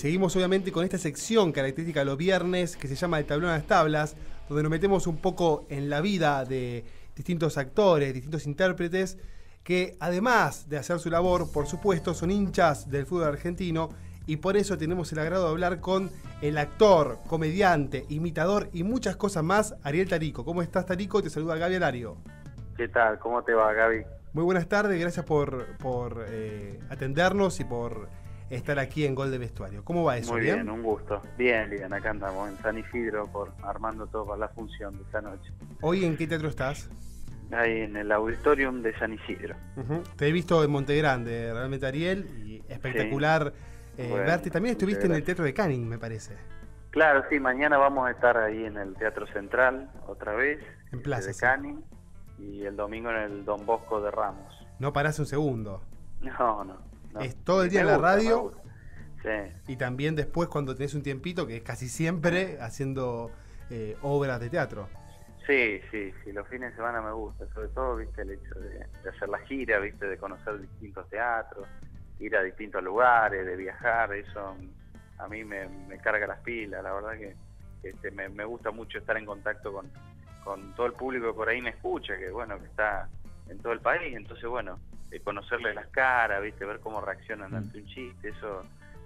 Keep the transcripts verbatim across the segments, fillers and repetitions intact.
Seguimos obviamente con esta sección característica de los viernes que se llama El Tablón a las Tablas, donde nos metemos un poco en la vida de distintos actores, distintos intérpretes, que además de hacer su labor, por supuesto, son hinchas del fútbol argentino, y por eso tenemos el agrado de hablar con el actor, comediante, imitador y muchas cosas más, Ariel Tarico. ¿Cómo estás, Tarico? Te saluda Gaby Alario. ¿Qué tal? ¿Cómo te va, Gaby? Muy buenas tardes, gracias por, por eh, atendernos y por estar aquí en Gol de Vestuario. ¿Cómo va eso? Muy bien, ¿bien? Un gusto. Bien, bien, acá andamos en San Isidro por, armando todo para la función de esta noche. ¿Hoy en qué teatro estás? Ahí en el Auditorium de San Isidro. Uh-huh. Te he visto en Montegrande, realmente, Ariel, y espectacular. Sí. Eh, bueno, verte. También estuviste en el Teatro de Canning, me parece. Claro, sí, mañana vamos a estar ahí en el Teatro Central, otra vez, en Plaza de sí. Canning, y el domingo en el Don Bosco de Ramos. No parás un segundo. No, no. no. Es todo el día en la radio, sí. Y también después cuando tenés un tiempito, que es casi siempre haciendo eh, obras de teatro. Sí, sí, sí, los fines de semana me gusta, sobre todo, viste, el hecho de, de hacer la gira, viste, de conocer distintos teatros, ir a distintos lugares, de viajar, eso a mí me, me carga las pilas, la verdad que este, me, me gusta mucho estar en contacto con, con todo el público que por ahí me escucha, que bueno, que está en todo el país, entonces bueno, eh, conocerle las caras, viste, ver cómo reaccionan ante un chiste, eso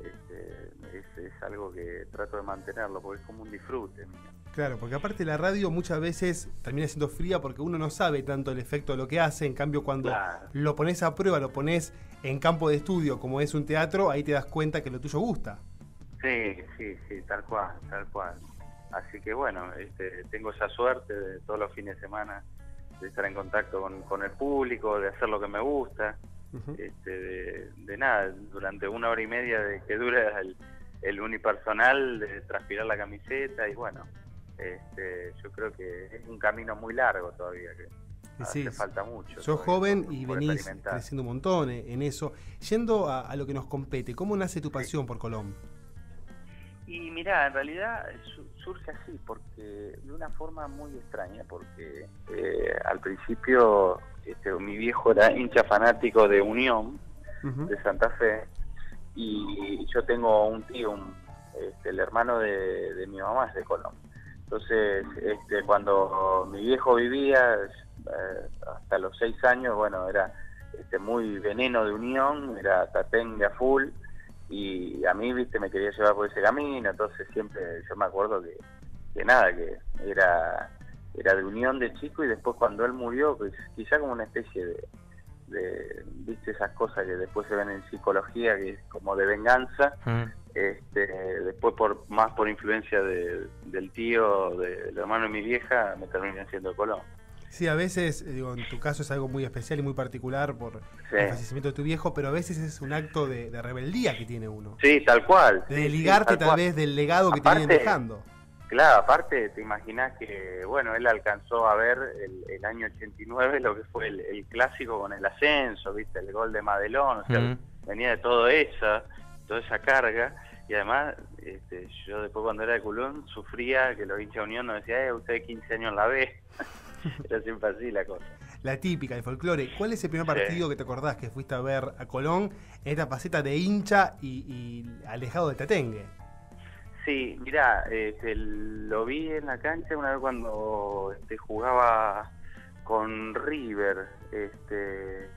este, es, es algo que trato de mantenerlo, porque es como un disfrute. Mira. Claro, porque aparte la radio muchas veces termina siendo fría porque uno no sabe tanto el efecto de lo que hace, en cambio cuando claro. lo pones a prueba, lo pones en campo de estudio, como es un teatro, ahí te das cuenta que lo tuyo gusta. Sí, sí, sí, tal cual, tal cual. Así que bueno, este, tengo esa suerte de todos los fines de semana de estar en contacto con, con el público, de hacer lo que me gusta, uh-huh. este, de, de nada, durante una hora y media de que dura el, el unipersonal, de transpirar la camiseta y bueno... Este, yo creo que es un camino muy largo todavía, que sí, hace falta mucho. Sos joven por, y por venís creciendo un montón en eso. Yendo a, a lo que nos compete, ¿cómo nace tu pasión sí. por Colón? Y mirá, en realidad su, surge así, porque de una forma muy extraña, porque eh, al principio este, mi viejo era hincha fanático de Unión, uh-huh. de Santa Fe, y yo tengo un tío, un, este, el hermano de, de mi mamá es de Colón. Entonces, este, cuando mi viejo vivía, eh, hasta los seis años, bueno, era este, muy veneno de Unión, era tatenga full, y a mí, viste, me quería llevar por ese camino, entonces siempre, yo me acuerdo que, que nada, que era, era de Unión de chico, y después cuando él murió, pues quizá como una especie de, de viste, esas cosas que después se ven en psicología, que es como de venganza, mm. Este, después por más por influencia de, del tío, del hermano de mi vieja, me terminan siendo Colón. Sí, a veces, digo, en tu caso es algo muy especial y muy particular por sí. el fallecimiento de tu viejo, pero a veces es un acto de, de rebeldía que tiene uno. Sí, tal cual. De desligarte sí, tal, tal vez del legado que aparte, te vienen dejando. Claro, aparte te imaginás que, bueno, él alcanzó a ver el, el año ochenta y nueve lo que fue el, el clásico con el ascenso, viste, el gol de Madelón, o sea, mm. venía de todo eso, toda esa carga. Y además, este, yo después cuando era de Colón sufría que los hinchas de Unión nos decían, eh, usted quince años la ve. Era siempre así la cosa. La típica, el folclore. ¿Cuál es el primer partido sí. que te acordás que fuiste a ver a Colón en esta faceta de hincha y, y alejado de tatengue? Sí, mirá, este, lo vi en la cancha una vez cuando este, jugaba con River. Este,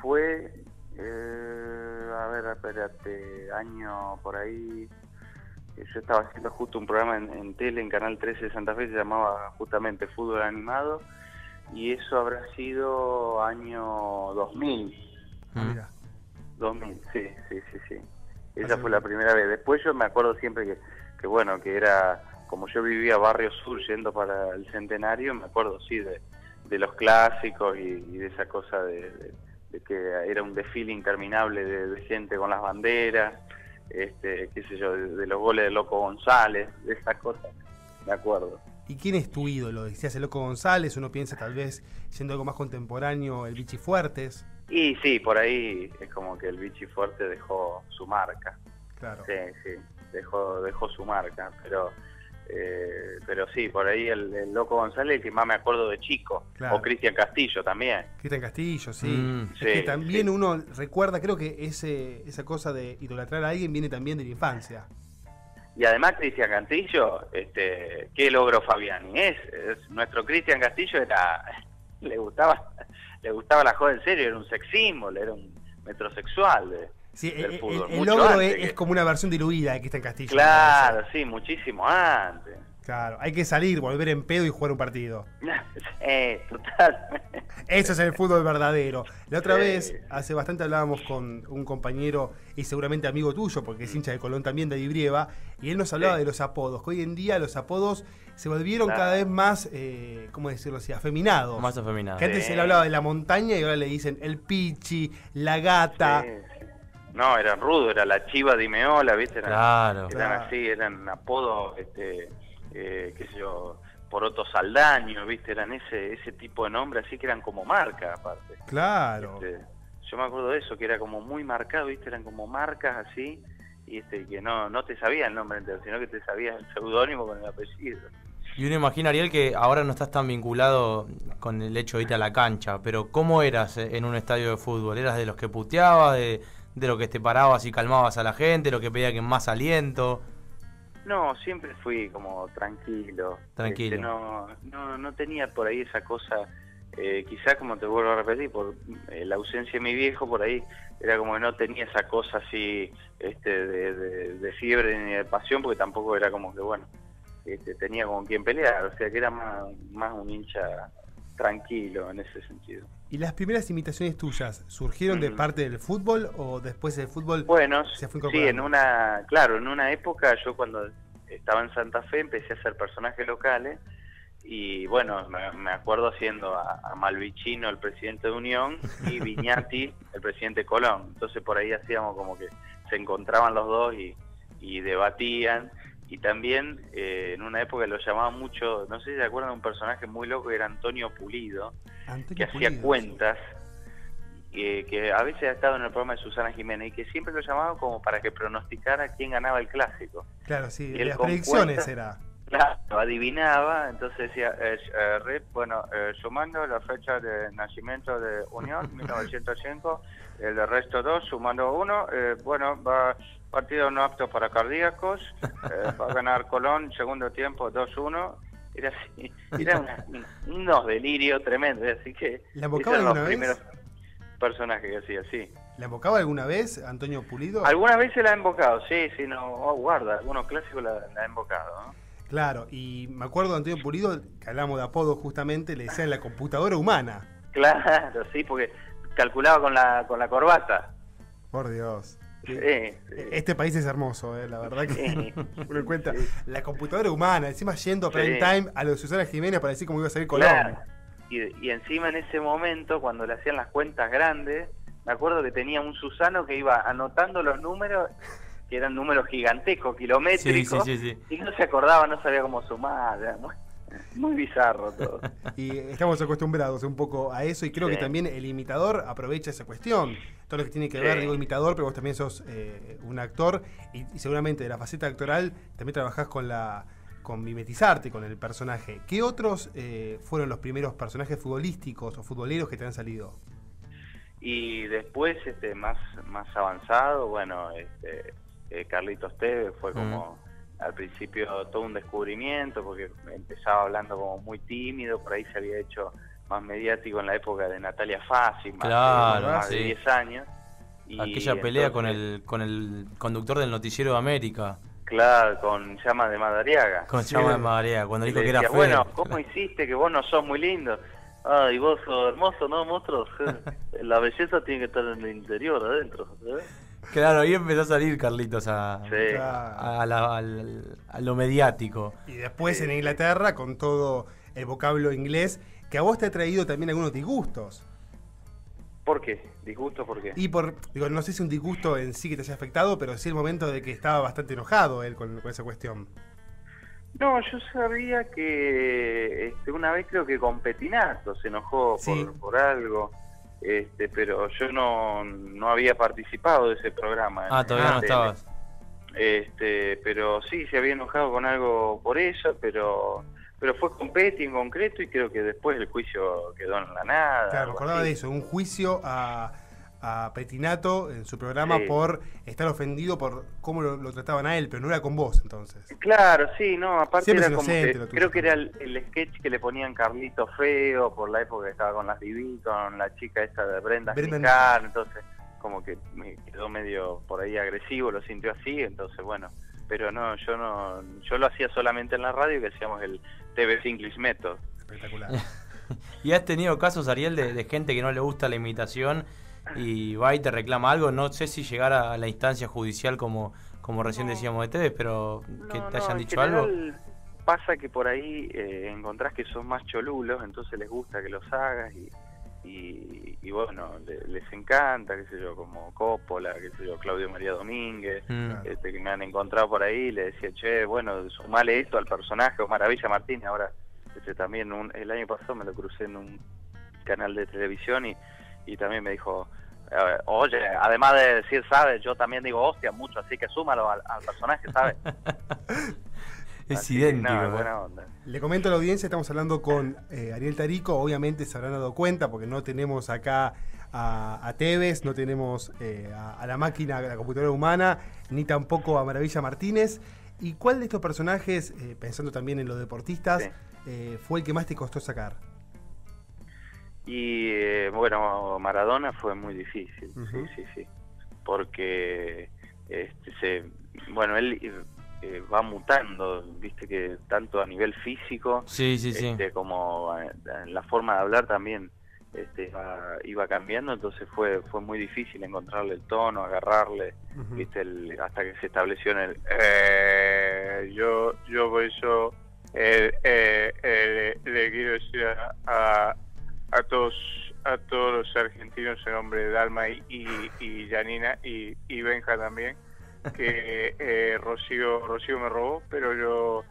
fue... Eh, a ver, espérate, año por ahí, yo estaba haciendo justo un programa en, en tele, en Canal trece de Santa Fe, se llamaba justamente Fútbol Animado, y eso habrá sido año dos mil. Ah, mira. dos mil, sí, sí, sí, sí. Esa fue la primera vez. Después yo me acuerdo siempre que, que bueno, que era, como yo vivía barrio sur yendo para el Centenario, me acuerdo, sí, de, de los clásicos y, y de esa cosa de... de de que era un desfile interminable de, de gente con las banderas, este, qué sé yo, de, de los goles de Loco González, de esas cosas, me acuerdo. ¿Y quién es tu ídolo? Decías el Loco González, uno piensa tal vez, siendo algo más contemporáneo, el Bichi Fuertes. Y sí, por ahí es como que el Bichi Fuertes dejó su marca. Claro. Sí, sí, dejó, dejó su marca, pero Eh, pero sí, por ahí el, el Loco González, el que más me acuerdo de chico, claro. O Cristian Castillo también. Cristian Castillo, sí. Mm, es sí que también sí. Uno recuerda, creo que ese esa cosa de idolatrar a alguien viene también de la infancia. Y además Cristian Castillo, este, qué logro Fabiani es, es nuestro Cristian Castillo era, le gustaba, le gustaba la joda en serio, era un sexismo, era un metrosexual. De, Sí, el, el, el logro es, que... es como una versión diluida de Cristian Castillo. Claro, sí, muchísimo antes. Claro, hay que salir, volver en pedo y jugar un partido. eh, total. Eso es el fútbol verdadero. La otra sí. vez, hace bastante hablábamos con un compañero y seguramente amigo tuyo, porque es hincha de Colón también, de Dibriva, y él nos hablaba sí. de los apodos. Que hoy en día los apodos se volvieron claro. cada vez más, eh, ¿cómo decirlo así? Afeminados. Más afeminados. Que antes sí. él hablaba de la montaña y ahora le dicen el pichi, la gata... Sí. No, eran rudos, era la Chiva Dimeola, ¿viste? Eran, claro, eran claro. así, eran apodos, este, eh, qué sé yo, Poroto Saldaño, ¿viste? Eran ese ese tipo de nombre, así que eran como marca, aparte. Claro. Este, yo me acuerdo de eso, que era como muy marcado, ¿viste? Eran como marcas así, y este que no no te sabía el nombre entero, sino que te sabías el seudónimo con el apellido. Y uno imagina, Ariel, que ahora no estás tan vinculado con el hecho de irte a la cancha, pero ¿cómo eras en un estadio de fútbol? ¿Eras de los que puteabas, de...? ¿De lo que te parabas y calmabas a la gente? ¿Lo que pedía que más aliento? No, siempre fui como tranquilo. Tranquilo. Este, no, no, no tenía por ahí esa cosa, eh, quizás como te vuelvo a repetir, por eh, la ausencia de mi viejo, por ahí era como que no tenía esa cosa así este, de, de, de fiebre ni de pasión, porque tampoco era como que, bueno, este, tenía con quien pelear, o sea que era más, más un hincha tranquilo en ese sentido. ¿Y las primeras imitaciones tuyas surgieron de mm. parte del fútbol o después del fútbol? Bueno, se fue sí, en una, claro, en una época yo cuando estaba en Santa Fe empecé a hacer personajes locales y bueno, me, me acuerdo haciendo a, a Malvicino, el presidente de Unión, y Viñati, el presidente Colón. Entonces por ahí hacíamos como que se encontraban los dos y, y debatían. Y también eh, en una época lo llamaban mucho, no sé si se acuerdan de un personaje muy loco que era Antonio Pulido, Antonio que Pulido, hacía cuentas, sí. eh, que a veces ha estado en el programa de Susana Giménez y que siempre lo llamaban como para que pronosticara quién ganaba el clásico. Claro, sí, y las predicciones cuentas, era. Claro, adivinaba, entonces decía, eh, eh, Rip, bueno, eh, sumando la fecha de nacimiento de Unión, mil novecientos cinco, el resto dos, sumando uno, eh, bueno, va... Partido no apto para cardíacos, eh, va a ganar Colón, segundo tiempo, dos uno. Era así, era una, unos delirios tremendos, así que... ¿La embocaba alguna vez? Primeros personajes que hacía, sí. ¿La embocaba alguna vez Antonio Pulido? Alguna vez se la ha embocado, sí, sí, no, oh, guarda, algunos clásicos la, la ha embocado, ¿no? Claro, y me acuerdo de Antonio Pulido, que hablamos de apodo justamente, le decían la computadora humana. Claro, sí, porque calculaba con la, con la corbata. Por Dios. Sí, sí. Este país es hermoso, ¿eh? La verdad que sí. Uno encuentra sí. la computadora humana, encima yendo a prime sí. time a lo de Susana Giménez para decir cómo iba a salir Colón. Claro. Y, y encima en ese momento, cuando le hacían las cuentas grandes, me acuerdo que tenía un Susano que iba anotando los números, que eran números gigantescos, kilométricos, sí, sí, sí, sí. y no se acordaba, no sabía cómo sumar, era muy, muy bizarro todo. Y estamos acostumbrados un poco a eso y creo sí. que también el imitador aprovecha esa cuestión. Todo lo que tiene que ver, sí. digo imitador, pero vos también sos eh, un actor y, y seguramente de la faceta actoral también trabajás con la con mimetizarte con el personaje. ¿Qué otros eh, fueron los primeros personajes futbolísticos o futboleros que te han salido? Y después, este más más avanzado, bueno, este, eh, Carlitos Tevez fue como mm. al principio todo un descubrimiento porque empezaba hablando como muy tímido, por ahí se había hecho... más mediático en la época de Natalia Fassi, más, claro, de, más sí. de diez años. Y aquella pelea entonces, con el con el conductor del Noticiero de América. Claro, con llama de Madariaga. Con sí, llama de Madariaga, cuando dijo que era feo. Bueno, ¿cómo hiciste que vos no sos muy lindo? Ah, y vos sos hermoso, ¿no, monstruo? La belleza tiene que estar en el interior, adentro. ¿Sabes? Claro, ahí empezó a salir Carlitos a, sí. a, a, la, a, la, a lo mediático. Y después sí. en Inglaterra, con todo el vocablo inglés... Que a vos te ha traído también algunos disgustos. ¿Por qué? ¿Disgustos por qué? Y por, digo, no sé si un disgusto en sí que te haya afectado, pero sí el momento de que estaba bastante enojado él con, con esa cuestión. No, yo sabía que este, una vez creo que con Petinato se enojó sí. por, por algo, este, pero yo no, no había participado de ese programa. Ah, todavía no estabas. este, pero sí, se había enojado con algo por eso, pero pero fue con Petty en concreto, y creo que después el juicio quedó en la nada. Claro, recordaba de eso, un juicio a, a Petinato en su programa, sí, por estar ofendido por cómo lo, lo trataban a él, pero no era con vos entonces. Claro, sí, no, aparte era como que, creo que era el, el sketch que le ponían Carlito Feo por la época que estaba con las Divi, con la chica esta de Brenda Ficar, entonces como que me quedó medio por ahí agresivo, lo sintió así, entonces bueno, pero no, yo no, yo lo hacía solamente en la radio, que hacíamos el T V English Method. Espectacular. ¿Y has tenido casos, Ariel, de, de gente que no le gusta la imitación y va y te reclama algo? No sé si llegar a la instancia judicial, como, como recién no, decíamos de ustedes, pero que no, te hayan no, dicho algo. Pasa que por ahí eh, encontrás que son más cholulos, entonces les gusta que los hagas y... Y, y bueno, le, les encanta, qué sé yo, como Coppola, qué sé yo, Claudio María Domínguez, mm. este, que me han encontrado por ahí, le decía, che, bueno, sumale esto al personaje, o Maravilla Martínez, ahora este, también un, el año pasado me lo crucé en un canal de televisión y, y también me dijo, oye, además de decir, ¿sabes? Yo también digo, hostia, mucho, así que súmalo al, al personaje, ¿sabes? Es así, idéntico. No, buena onda. Le comento a la audiencia, estamos hablando con eh, Ariel Tarico, obviamente se habrán dado cuenta porque no tenemos acá a, a Tevez, no tenemos eh, a, a la máquina, a la computadora humana, ni tampoco a Maravilla Martínez. ¿Y cuál de estos personajes, eh, pensando también en los deportistas, sí, eh, fue el que más te costó sacar? Y eh, bueno, Maradona fue muy difícil, uh -huh. sí, sí, sí, porque este, se, bueno, él... Eh, va mutando, viste, que tanto a nivel físico, sí, sí, este, sí, como en la forma de hablar también este, va, iba cambiando, entonces fue fue muy difícil encontrarle el tono, agarrarle, uh-huh, viste, el, hasta que se estableció en el eh, yo yo por eso eh, eh, eh, le, le quiero decir a, a, a todos a todos los argentinos en nombre de Dalma y, y, y Janina y, y Benja también, que eh, Rocío Rocío me robó, pero yo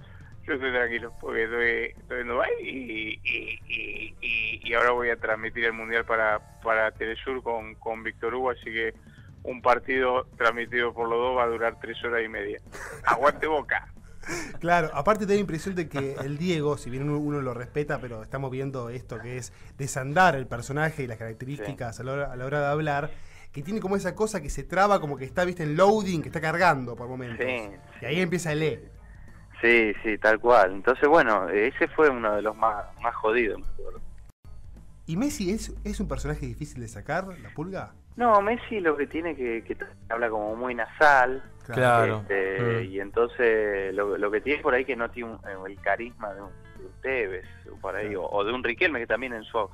yo estoy tranquilo porque estoy, estoy en Dubái y, y, y, y, y ahora voy a transmitir el mundial para para Telesur con, con Víctor Hugo, así que un partido transmitido por los dos va a durar tres horas y media. ¡Aguante Boca! Claro, aparte te da la impresión de que el Diego, si bien uno, uno lo respeta, pero estamos viendo esto que es desandar el personaje y las características, sí, a, la hora, a la hora de hablar, que tiene como esa cosa que se traba, como que está, viste, en loading, que está cargando por momentos. Sí, y ahí sí empieza el E. Sí, sí, tal cual. Entonces, bueno, ese fue uno de los más, más jodidos, me acuerdo. ¿Y Messi es, es un personaje difícil de sacar, la pulga? No, Messi lo que tiene que, que habla como muy nasal. Claro. Este, claro. Y entonces lo, lo que tiene por ahí que no tiene un, el carisma de un, de un Tevez, por ahí, claro, o, o de un Riquelme, que también en su,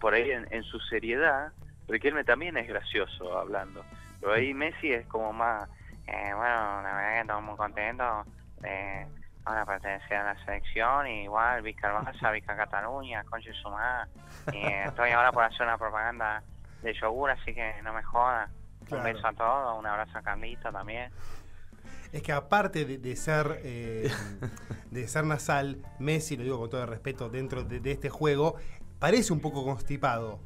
por ahí en, en su seriedad, Riquelme también es gracioso hablando, pero ahí Messi es como más, eh, bueno, la verdad que estamos muy contentos, eh, ahora pertenece a la selección, y igual, Vizca Barça, Vizca Cataluña, conche su madre, y eh, estoy ahora por hacer una propaganda de yogur, así que no me jodas, claro, un beso a todos, un abrazo a Carlito también. Es que aparte de, de ser eh, de ser nasal, Messi, lo digo con todo el respeto, dentro de, de este juego, parece un poco constipado.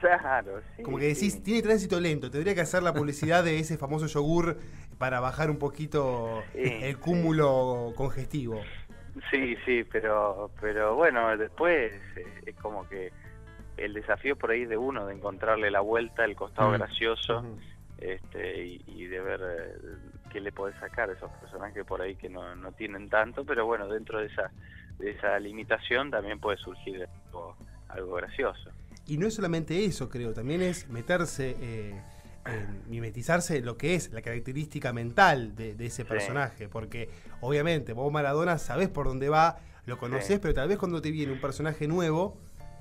Claro, sí. Como que decís, sí, tiene tránsito lento, tendría que hacer la publicidad de ese famoso yogur para bajar un poquito, sí, el cúmulo, sí, congestivo. Sí, sí, pero pero bueno, después es como que el desafío por ahí es de uno, de encontrarle la vuelta, el costado, uh-huh, gracioso, uh-huh, este y, y de ver qué le podés sacar a esos personajes por ahí que no, no tienen tanto, pero bueno, dentro de esa, de esa limitación también puede surgir algo, algo gracioso. Y no es solamente eso, creo, también es meterse, eh, en mimetizarse lo que es la característica mental de, de ese personaje, sí, porque obviamente vos, Maradona, sabés por dónde va, lo conocés, sí, pero tal vez cuando te viene un personaje nuevo,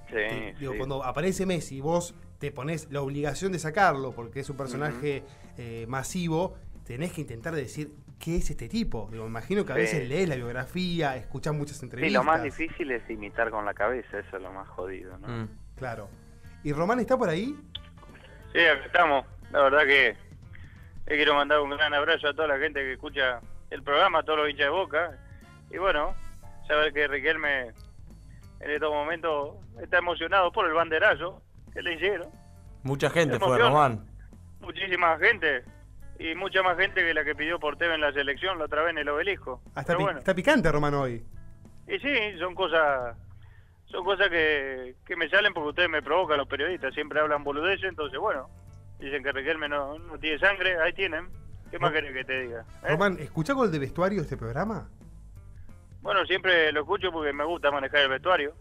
sí, te, digo, sí, cuando aparece Messi, vos te ponés la obligación de sacarlo, porque es un personaje, uh-huh, eh, masivo, tenés que intentar decir, ¿qué es este tipo? Digo, me imagino que a veces, sí, lees la biografía, escuchás muchas entrevistas. Sí, lo más difícil es imitar con la cabeza, eso es lo más jodido, ¿no? Mm. Claro. ¿Y Román está por ahí? Sí, acá estamos. La verdad que le quiero mandar un gran abrazo a toda la gente que escucha el programa, a todos los hinchas de Boca. Y bueno, saber que Riquelme en estos momentos está emocionado por el banderazo que le hicieron. Mucha gente fue, Román. Muchísima gente. Y mucha más gente que la que pidió por T V en la selección la otra vez en el obelisco. Ah, está, pi bueno. Está picante, Romano, hoy. Y sí, son cosas son cosas que, que me salen porque ustedes me provocan, los periodistas. Siempre hablan boludeces, entonces, bueno, dicen que Riquelme no, no tiene sangre, ahí tienen. ¿Qué no. más querés que te diga? ¿Eh? Román, ¿escuchás Gol de Vestuario, este programa? Bueno, siempre lo escucho porque me gusta manejar el vestuario.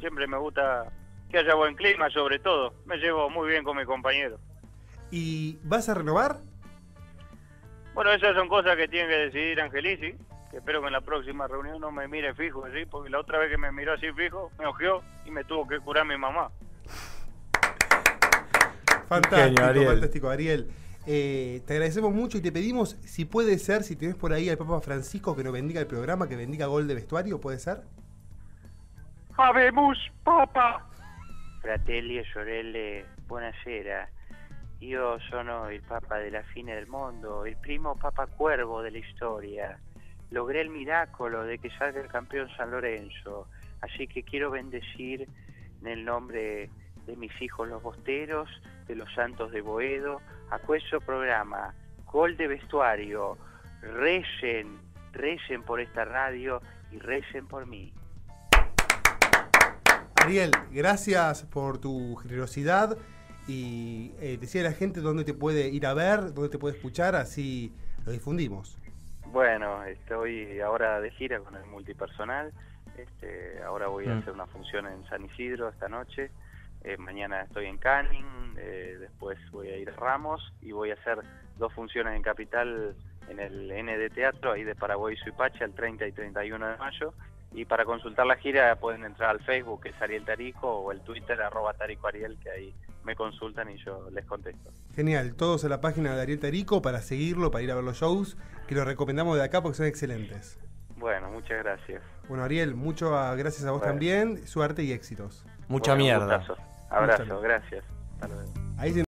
Siempre me gusta que haya buen clima, sobre todo. Me llevo muy bien con mis compañeros. ¿Y vas a renovar? Bueno, esas son cosas que tiene que decidir Angelici, que espero que en la próxima reunión no me mire fijo, ¿sí? Porque la otra vez que me miró así fijo, me ojeó y me tuvo que curar mi mamá. Fantástico, Ariel. fantástico, Ariel. Eh, te agradecemos mucho y te pedimos, si puede ser, si tenés por ahí al Papa Francisco que nos bendiga el programa, que bendiga Gol de Vestuario, ¿puede ser? Habemos, Papa! Fratelli e sorelle, buonasera. Io sono il Papa della fine del mondo, il primo Papa Cuervo della historia. Logré el milagro de que salga el campeón San Lorenzo, así que quiero bendecir en el nombre de mis hijos los bosteros, de los santos de Boedo, a questo programa, Gol de Vestuario. Recen, recen por esta radio y recen por mí. Ariel, gracias por tu generosidad. Y eh, decía a la gente dónde te puede ir a ver, dónde te puede escuchar, así lo difundimos. Bueno, estoy ahora de gira con el multipersonal. Este, ahora voy a mm. hacer una función en San Isidro esta noche. Eh, mañana estoy en Canning, eh, después voy a ir a Ramos y voy a hacer dos funciones en Capital en el N D Teatro, ahí de Paraguay y Suipacha, el treinta y treinta y uno de mayo. Y para consultar la gira pueden entrar al Facebook, que es Ariel Tarico, o el Twitter, arroba Tarico Ariel, que ahí me consultan y yo les contesto. Genial, todos a la página de Ariel Tarico para seguirlo, para ir a ver los shows, que los recomendamos de acá porque son excelentes. Bueno, muchas gracias. Bueno, Ariel, muchas gracias a vos bueno. también, suerte y éxitos. Mucha bueno, mierda. Abrazo, gracias. Hasta luego. Ahí se